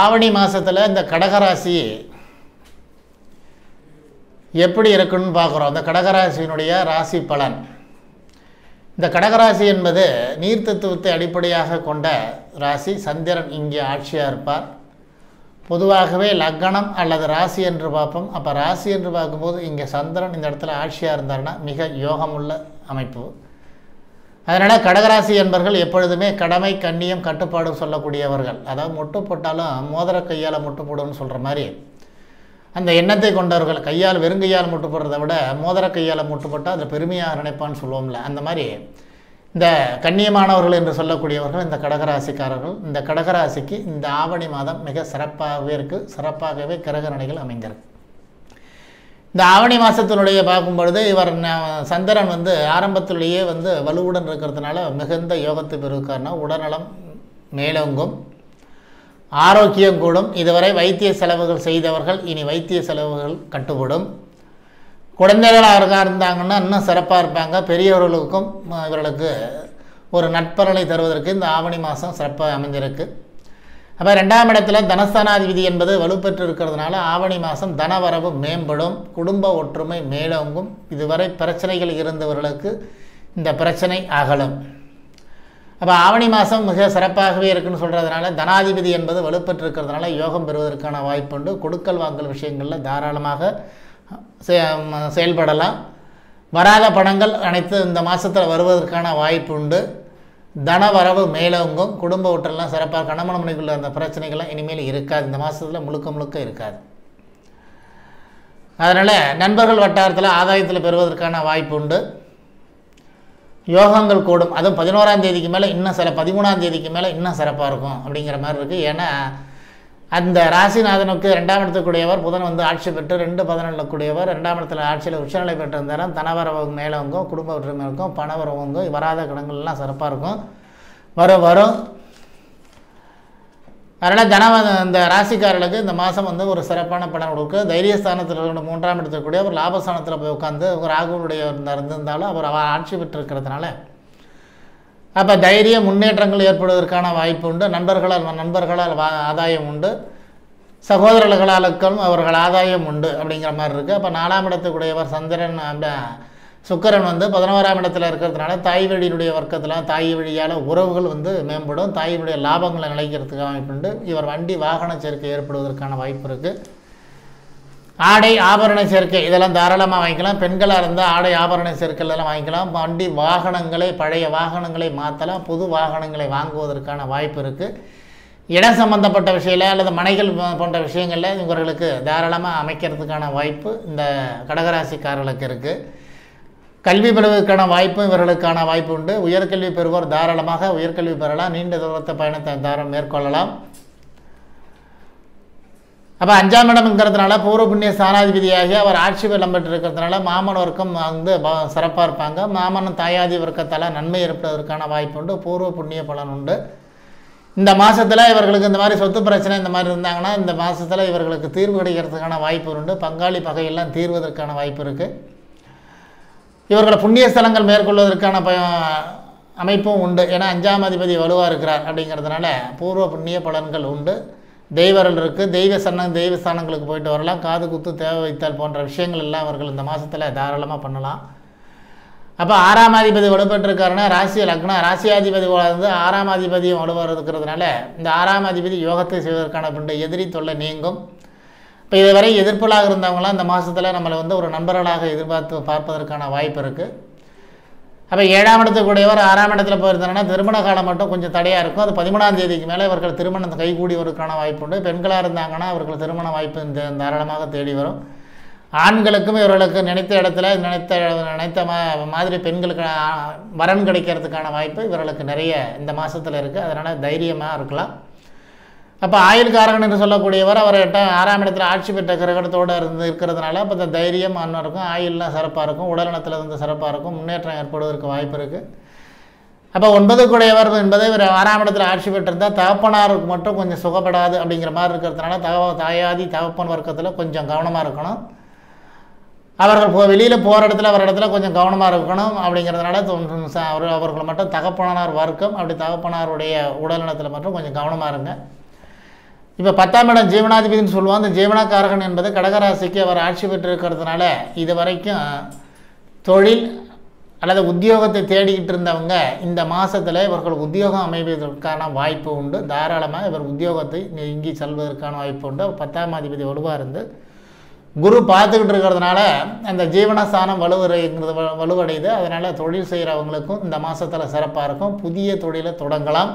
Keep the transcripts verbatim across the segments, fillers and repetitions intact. ஆவணி மாதத்தில் இந்த கடகராசி எப்படி இருக்குன்னு பார்க்குறோம். இந்த கடகராசியினுடைய ராசி பலன். இந்த கடகராசி என்பது நீர் தத்துவத்தை அடிப்படையாக கொண்ட ராசி. சந்திரன் இங்கே ஆட்சியாக இருப்பார். பொதுவாகவே லக்னம் அல்லது ராசி என்று பார்ப்போம். அப்போ ராசி என்று பார்க்கும்போது இங்கே சந்திரன் இந்த இடத்துல ஆட்சியாக இருந்தார்னா மிக யோகமுள்ள அமைப்பு. அதனால் கடகராசி என்பர்கள் எப்பொழுதுமே கடமை கண்ணியம் கட்டுப்பாடு சொல்லக்கூடியவர்கள். அதாவது மொட்டு போட்டாலும் மோதிர கையால் மொட்டு போடுன்னு சொல்கிற மாதிரி அந்த எண்ணத்தை கொண்டவர்கள். கையால் வெறுங்கையால் மொட்டு போடுறதை விட மோதிர கையால் மொட்டு போட்டால் அதில் பெருமையாக நினைப்பான்னு சொல்லுவோம்ல, அந்த மாதிரி இந்த கண்ணியமானவர்கள் என்று சொல்லக்கூடியவர்கள் இந்த கடகராசிக்காரர்கள். இந்த கடகராசிக்கு இந்த ஆவணி மாதம் மிக சிறப்பாகவே இருக்குது. சிறப்பாகவே கிரகநிலைகள் அமைந்திருக்கு. இந்த ஆவணி மாதத்தினுடைய பார்க்கும்பொழுது இவர் சந்திரன் வந்து ஆரம்பத்திலேயே வந்து வலுவுடன் இருக்கிறதுனால மிகுந்த யோகத்தை பெறுவதற்கான உடல்நலம் மேலோங்கும், ஆரோக்கியம் கூடும். இதுவரை வைத்திய செலவுகள் செய்தவர்கள் இனி வைத்திய செலவுகள் கட்டுப்படும். குழந்தைகளாக இருந்தாங்கன்னா இன்னும் சிறப்பாக இருப்பாங்க. பெரியவர்களுக்கும் இவர்களுக்கு ஒரு நட்பலனை தருவதற்கு இந்த ஆவணி மாதம் சிறப்பாக அமைஞ்சிருக்கு. அப்போ ரெண்டாம் இடத்துல தனஸ்தானாதிபதி என்பது வலுப்பெற்று இருக்கிறதுனால ஆவணி மாதம் தனவரவு மேம்படும், குடும்ப ஒற்றுமை மேலோங்கும். இதுவரை பிரச்சனைகள் இருந்தவர்களுக்கு இந்த பிரச்சனை அகலும். அப்போ ஆவணி மாதம் மிக சிறப்பாகவே இருக்குன்னு சொல்கிறதுனால தனாதிபதி என்பது வலுப்பெற்று இருக்கிறதுனால யோகம் பெறுவதற்கான வாய்ப்புண்டு. கொடுக்கல் வாங்கல் விஷயங்களில் தாராளமாக செயல்படலாம். வராத பணங்கள் அனைத்து இந்த மாதத்தில் வருவதற்கான வாய்ப்புண்டு. தனவரவு மேலோங்கும், குடும்ப ஒற்றெல்லாம் சிறப்பாக கணவன் மனைவிக்குள்ள அந்த பிரச்சனைகள்லாம் இனிமேல் இருக்காது. இந்த மாதத்தில் முழுக்க முழுக்க இருக்காது. அதனால் நண்பர்கள் வட்டாரத்தில் ஆதாயத்தில் பெறுவதற்கான வாய்ப்பு உண்டு. யோகங்கள் கூடும். அதுவும் பதினோராம் தேதிக்கு மேலே இன்னும் சில பதிமூணாம் தேதிக்கு மேலே இன்னும் சிறப்பாக இருக்கும் அப்படிங்கிற மாதிரி இருக்குது. ஏன்னா அந்த ராசிநாதனுக்கு ரெண்டாம் இடத்துக்குடையவர் புதன் வந்து ஆட்சி பெற்று ரெண்டு பதினொன்றில் கூடியவர் ரெண்டாம் இடத்துல ஆட்சியில் உச்சநிலை பெற்றிருந்தார். தனவரவங்க மேலவங்கும், குடும்ப ஒற்றுமை இருக்கும், பணவரவங்க, வராத கடன்கள்லாம் சிறப்பாக இருக்கும் வரும் வரும் அதனால் தன இந்த ராசிக்காரர்களுக்கு இந்த மாதம் வந்து ஒரு சிறப்பான பலன் கொடுக்கு. தைரியஸ்தானத்தில் இருக்கிற மூன்றாம் இடத்துக்கூடிய ஒரு லாபஸ்தானத்தில் போய் உட்காந்து ராகுடைய இருந்திருந்தாலும் அவர் ஆட்சி பெற்றிருக்கிறதுனால அப்போ தைரிய முன்னேற்றங்கள் ஏற்படுவதற்கான வாய்ப்பு உண்டு. நண்பர்களால் நண்பர்களால் வா ஆதாயம் உண்டு. சகோதரர்களுக்கும் அவர்கள் ஆதாயம் உண்டு அப்படிங்கிற மாதிரி இருக்குது. அப்போ நாலாம் இடத்துக்குடையவர் சந்திரன் அப்படின்னா சுக்கிரன் வந்து பதினோராம் இடத்துல இருக்கிறதுனால தாய் வழியினுடைய வர்க்கத்தில் தாய் வழியால் உறவுகள் வந்து மேம்படும். தாயினுடைய லாபங்களை நிலைக்கிறதுக்கு வாய்ப்பு உண்டு. இவர் வண்டி வாகன சேர்க்கை ஏற்படுவதற்கான வாய்ப்பு இருக்குது. ஆடை ஆபரண சேர்க்கை இதெல்லாம் தாராளமாக வாங்கிக்கலாம். பெண்களாக இருந்தால் ஆடை ஆபரண சேர்க்கை இதெல்லாம் வாங்கிக்கலாம். வண்டி வாகனங்களை பழைய வாகனங்களை மாற்றலாம். புது வாகனங்களை வாங்குவதற்கான வாய்ப்பு இருக்குது. இடம் சம்பந்தப்பட்ட விஷயத்தில் அல்லது மனைகள் போன்ற விஷயங்களில் இவர்களுக்கு தாராளமாக அமைக்கிறதுக்கான வாய்ப்பு இந்த கடகராசிக்காரர்களுக்கு இருக்குது. கல்வி பெறுவதற்கான வாய்ப்பும் இவர்களுக்கான வாய்ப்பு உண்டு. உயர்கல்வி பெறுவோர் தாராளமாக உயர்கல்வி பெறலாம். நீண்ட தூரத்தை பயணத்தை தாராளம் மேற்கொள்ளலாம். அப்போ அஞ்சாம் இடம்ங்கிறதுனால பூர்வ புண்ணிய ஸ்தானாதிபதியாகி அவர் ஆட்சி பலம் பெற்றிருக்கிறதுனால மாமன் வர்க்கம் வந்து சிறப்பாக இருப்பாங்க. மாமன் தாயாதி வர்க்கத்தால் நன்மை ஏற்படுவதற்கான வாய்ப்பு உண்டு. பூர்வ புண்ணிய பலன் உண்டு. இந்த மாதத்தில் இவர்களுக்கு இந்த மாதிரி சொத்து பிரச்சனை இந்த மாதிரி இருந்தாங்கன்னா இந்த மாதத்தில் இவர்களுக்கு தீர்வு கிடைக்கிறதுக்கான வாய்ப்பு உண்டு. பங்காளி பகையெல்லாம் தீர்வதற்கான வாய்ப்பு இருக்குது. இவர்களை புண்ணிய ஸ்தலங்கள் மேற்கொள்வதற்கான ப அமைப்பும் உண்டு. ஏன்னா அஞ்சாம் அதிபதி வலுவாக இருக்கிறார் அப்படிங்கிறதுனால பூர்வ புண்ணிய பலன்கள் உண்டு. தெய்வர்கள் இருக்குது. தெய்வ சன்னம் தெய்வ ஸ்தானங்களுக்கு போயிட்டு வரலாம். காது குத்து தேவை வைத்தல் போன்ற விஷயங்கள் எல்லாம் அவர்கள் இந்த மாதத்தில் தாராளமாக பண்ணலாம். அப்போ ஆறாம் அதிபதி வலுப்பெற்றிருக்காருன்னா ராசி லக்னம் ராசியாதிபதி வந்து ஆறாம் அதிபதியும் வலுவாக இருக்கிறதுனால இந்த ஆறாம் அதிபதி யோகத்தை செய்வதற்கான பிண்டு. எதிரி தொல்லை நீங்கும். இப்போ இதுவரை எதிர்ப்புகளாக இருந்தவங்களாம் இந்த மாதத்தில் நம்மளை வந்து ஒரு நண்பர்களாக எதிர்பார்த்து பார்ப்பதற்கான வாய்ப்பு இருக்குது. அப்போ ஏழாம் இடத்துக்குடையவர் ஆறாம் இடத்துல போயிருந்தாங்கன்னா திருமண காலம் மட்டும் கொஞ்சம் தடையாக இருக்கும். அது பதிமூணாம் தேதிக்கு மேலே இவர்கள் திருமணத்தை கைகூடியவருக்கான வாய்ப்பு உண்டு. பெண்களாக இருந்தாங்கன்னா அவர்கள் திருமண வாய்ப்பு இந்த தாராளமாக தேடி வரும். ஆண்களுக்கும் இவர்களுக்கு நினைத்த இடத்துல நினைத்த நினைத்த மாதிரி பெண்களுக்கு வரன் கிடைக்கிறதுக்கான வாய்ப்பு இவர்களுக்கு நிறைய இந்த மாதத்தில் இருக்குது. அதனால் தைரியமாக இருக்கலாம். அப்போ ஆயுள் காரகன் என்று சொல்லக்கூடியவர் அவர் எட்ட ஆறாம் இடத்துல ஆட்சி பெற்ற கிரகத்தோடு இருந்து இருக்கிறதுனால அப்போ தைரியம் அன்ன இருக்கும். ஆயுள்லாம் சிறப்பாக இருக்கும். உடல்நலத்தில் இருந்து சிறப்பாக இருக்கும். முன்னேற்றம் ஏற்படுவதற்கு வாய்ப்பு இருக்குது. அப்போ ஒன்பதுக்குடையவர் என்பது இவர் ஆறாம் இடத்துல ஆட்சி பெற்றிருந்தால் தகப்பனாருக்கு மட்டும் கொஞ்சம் சுகப்படாது அப்படிங்கிற மாதிரி இருக்கிறதுனால தகவ தாயாதி தகப்பன் வர்க்கத்தில் கொஞ்சம் கவனமாக இருக்கணும். அவர்கள் வெளியில் போகிற இடத்துல அவர் இடத்துல கொஞ்சம் கவனமாக இருக்கணும் அப்படிங்கிறதுனால அவர் அவர்கள் மட்டும் தகப்பனார் வர்க்கம் அப்படி தகப்பனாருடைய உடல்நலத்தில் மட்டும் கொஞ்சம் கவனமாக இருங்க. இப்போ பத்தாம் இடம் ஜீவனாதிபதினு சொல்லுவோம். அந்த ஜீவனக்காரகன் என்பது கடகராசிக்கு அவர் ஆட்சி பெற்றிருக்கிறதுனால இது வரைக்கும் தொழில் அல்லது உத்தியோகத்தை தேடிக்கிட்டு இருந்தவங்க இந்த மாதத்தில் இவர்கள் உத்தியோகம் அமைவதற்கான வாய்ப்பு உண்டு. தாராளமாக இவர் உத்தியோகத்தை இங்கே செல்வதற்கான வாய்ப்பு உண்டு. பத்தாம் அதிபதி வலுவாக இருந்து குரு பார்த்துக்கிட்டு இருக்கிறதுனால அந்த ஜீவனஸ்தானம் வலுவடைங்கிறது வலுவடையுது. அதனால் தொழில் செய்கிறவங்களுக்கும் இந்த மாதத்தில் சிறப்பாக இருக்கும். புதிய தொழிலை தொடங்கலாம்.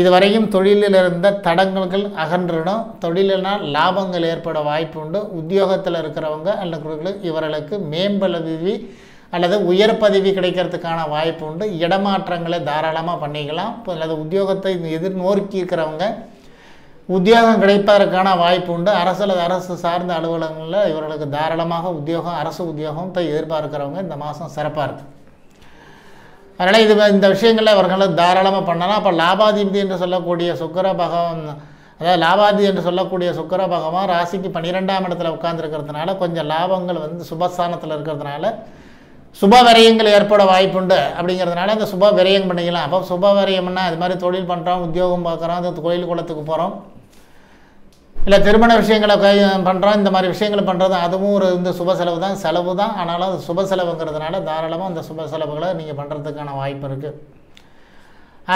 இதுவரையும் தொழிலில் இருந்த தடங்கல்கள் அகன்றணும். தொழிலினால் லாபங்கள் ஏற்பட வாய்ப்பு உண்டு. உத்தியோகத்தில் இருக்கிறவங்க அல்லது இவர்களுக்கு மேம்பதவி அல்லது உயர் பதவி கிடைக்கிறதுக்கான வாய்ப்பு உண்டு. இடமாற்றங்களை தாராளமாக பண்ணிக்கலாம். அல்லது உத்தியோகத்தை எதிர்நோக்கி இருக்கிறவங்க உத்தியோகம் கிடைப்பதற்கான வாய்ப்பு உண்டு. அரசு அரசு சார்ந்த அலுவலகங்களில் இவர்களுக்கு தாராளமாக உத்தியோகம் அரசு உத்தியோகத்தை எதிர்பார்க்கிறவங்க இந்த மாதம் சிறப்பாக இருக்குது. அதனால் இது இந்த விஷயங்களில் இவர்கள் தாராளமாக பண்ணலாம். அப்போ லாபாதிபதி என்று சொல்லக்கூடிய சுக்கர பகவான், அதாவது லாபாதி என்று சொல்லக்கூடிய சுக்கர பகவான் ராசிக்கு பன்னிரெண்டாம் இடத்துல உட்கார்ந்துருக்கிறதுனால கொஞ்சம் லாபங்கள் வந்து சுபஸ்தானத்தில் இருக்கிறதுனால சுப விரயங்கள் ஏற்பட வாய்ப்புண்டு. அப்படிங்கிறதுனால அந்த சுப விரயம் பண்ணிக்கலாம். அப்போ சுப விரயம்னா அது மாதிரி தொழில் பண்ணுறோம், உத்தியோகம் பார்க்குறோம், அது கோயில் குளத்துக்கு போகிறோம், இல்லை திருமண விஷயங்களை பண்ணுறோம், இந்த மாதிரி விஷயங்களை பண்ணுறது அதுவும் ஒரு இந்த சுப செலவு தான் செலவு தான் ஆனாலும் அது சுப செலவுங்கிறதுனால தாராளமாக அந்த சுப செலவுகளை நீங்கள் பண்ணுறதுக்கான வாய்ப்பு இருக்குது.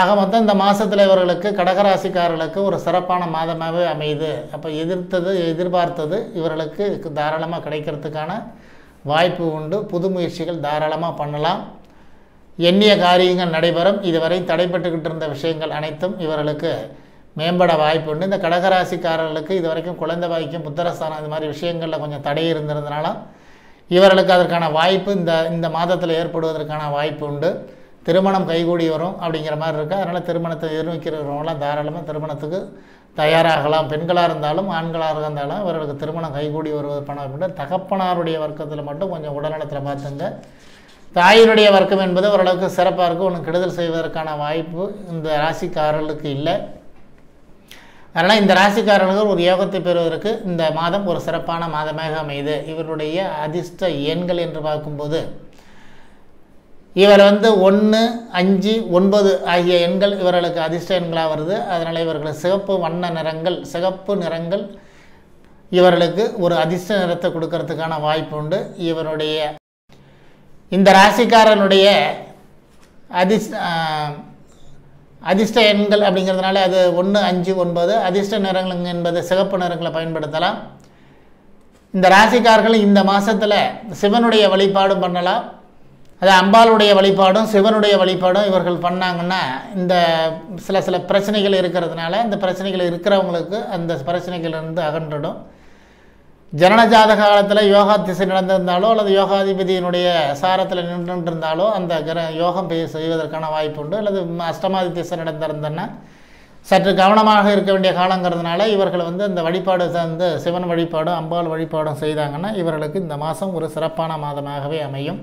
ஆக மொத்தம் இந்த மாதத்தில் இவர்களுக்கு கடகராசிக்காரர்களுக்கு ஒரு சிறப்பான மாதமாகவே அமையுது. அப்போ எதிர்த்தது எதிர்பார்த்தது இவர்களுக்கு தாராளமாக கிடைக்கிறதுக்கான வாய்ப்பு உண்டு. புது முயற்சிகள் தாராளமாக பண்ணலாம். எண்ணிய காரியங்கள் நடைபெறும். இதுவரை தடைப்பட்டுக்கிட்டு இருந்த விஷயங்கள் அனைத்தும் இவர்களுக்கு மேம்பட வாய்ப்பு உண்டு. இந்த கடகராசிக்காரர்களுக்கு இது வரைக்கும் குழந்தை பாக்கியம், புத்திரஸ்தானம் இது மாதிரி விஷயங்களில் கொஞ்சம் தடை இருந்திருந்தனால இவர்களுக்கு அதற்கான வாய்ப்பு இந்த இந்த மாதத்தில் ஏற்படுவதற்கான வாய்ப்பு உண்டு. திருமணம் கைகூடி வரும் அப்படிங்கிற மாதிரி இருக்குது. அதனால் திருமணத்தை எதிர்நோக்கிறவங்களாம் தாராளமாக திருமணத்துக்கு தயாராகலாம். பெண்களாக இருந்தாலும் ஆண்களாக இருந்தாலும் இவர்களுக்கு திருமணம் கைகூடி வருவதற்கான கூட தகப்பனாருடைய வர்க்கத்தில் மட்டும் கொஞ்சம் உடல்நலத்தில் பார்த்துங்க. தாயினுடைய வர்க்கம் என்பது ஓரளவுக்கு சிறப்பாக இருக்கும். ஒன்று கெடுதல் செய்வதற்கான வாய்ப்பு இந்த ராசிக்காரர்களுக்கு இல்லை. அதனால் இந்த ராசிக்காரர்கள் ஒரு யோகத்தை பெறுவதற்கு இந்த மாதம் ஒரு சிறப்பான மாதமாக அமையுது. இவருடைய அதிர்ஷ்ட எண்கள் என்று பார்க்கும்போது இவர் வந்து ஒன்று, அஞ்சு, ஒன்பது ஆகிய எண்கள் இவர்களுக்கு அதிர்ஷ்ட எண்களாக வருது. அதனால் இவர்கள் சிவப்பு வண்ண நிறங்கள் சிவப்பு நிறங்கள் இவர்களுக்கு ஒரு அதிர்ஷ்ட நிறத்தை கொடுக்கறதுக்கான வாய்ப்பு உண்டு. இவருடைய இந்த ராசிக்காரனுடைய அதிர்ஷ்ட அதிர்ஷ்ட எண்கள் அப்படிங்கிறதுனால அது ஒன்று, அஞ்சு, ஒன்பது அதிர்ஷ்ட நிறங்கள் என்பது சிவப்பு நிறங்களை பயன்படுத்தலாம். இந்த ராசிக்காரர்கள் இந்த மாதத்தில் சிவனுடைய வழிபாடும் பண்ணலாம். அது அம்பாளுடைய வழிபாடும் சிவனுடைய வழிபாடும் இவர்கள் பண்ணாங்கன்னா இந்த சில சில பிரச்சனைகள் இருக்கிறதுனால இந்த பிரச்சனைகள் இருக்கிறவங்களுக்கு அந்த பிரச்சனைகளிலிருந்து அகன்றிடும். ஜனனஜாத காலத்தில் யோகா திசை நடந்திருந்தாலோ அல்லது யோகாதிபதியினுடைய சாரத்தில் நின்று இருந்தாலோ அந்த கிர யோகம் செய்வதற்கான வாய்ப்பு உண்டு. அல்லது அஷ்டமாதி திசை நடந்திருந்தன்னா சற்று கவனமாக இருக்க வேண்டிய காலங்கிறதுனால இவர்கள் வந்து இந்த வழிபாடு சார்ந்து சிவன் வழிபாடும் அம்பாள் வழிபாடும் செய்தாங்கன்னா இவர்களுக்கு இந்த மாதம் ஒரு சிறப்பான மாதமாகவே அமையும்.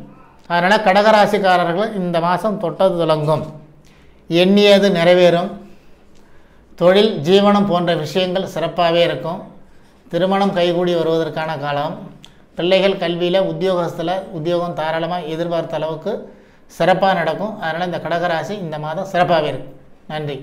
அதனால் கடகராசிக்காரர்கள் இந்த மாதம் தொட்டது துலங்கும், எண்ணியது நிறைவேறும். தொழில் ஜீவனம் போன்ற விஷயங்கள் சிறப்பாகவே இருக்கும். திருமணம் கைகூடி வருவதற்கான காலம். பிள்ளைகள் கல்வியில் உத்தியோகத்தில் உத்தியோகம் தாராளமாக எதிர்பார்த்த அளவுக்கு சிறப்பாக நடக்கும். அதனால் இந்த கடகராசி இந்த மாதம் சிறப்பாகவே இருக்கும். நன்றி.